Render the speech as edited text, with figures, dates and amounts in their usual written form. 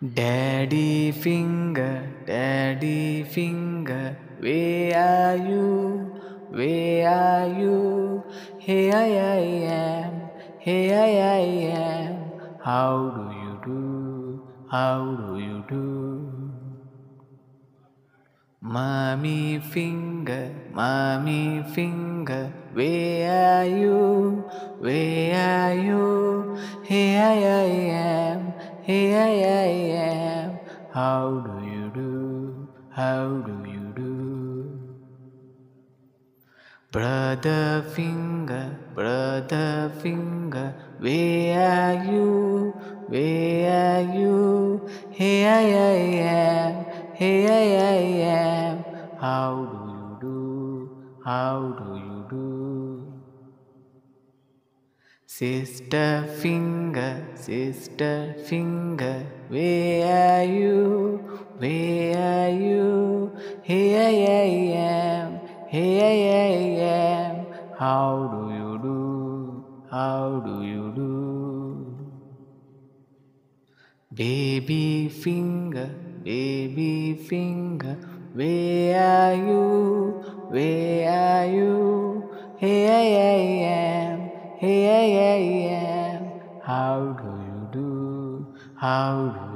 Daddy finger, where are you? Where are you? Here I am, here I am. How do you do? How do you do? Mommy finger, where are you? Where are you? Here I am, here I am. How do you do? How do you do? Brother finger, where are you? Where are you? Here I am, here I am. How do you do? How do you do? Sister finger, where are you? Where are you? Here I am, here I am. How do you do? How do you do? Baby finger, where are you? Where are you? Here I am, here I am. How do you do? How do you do?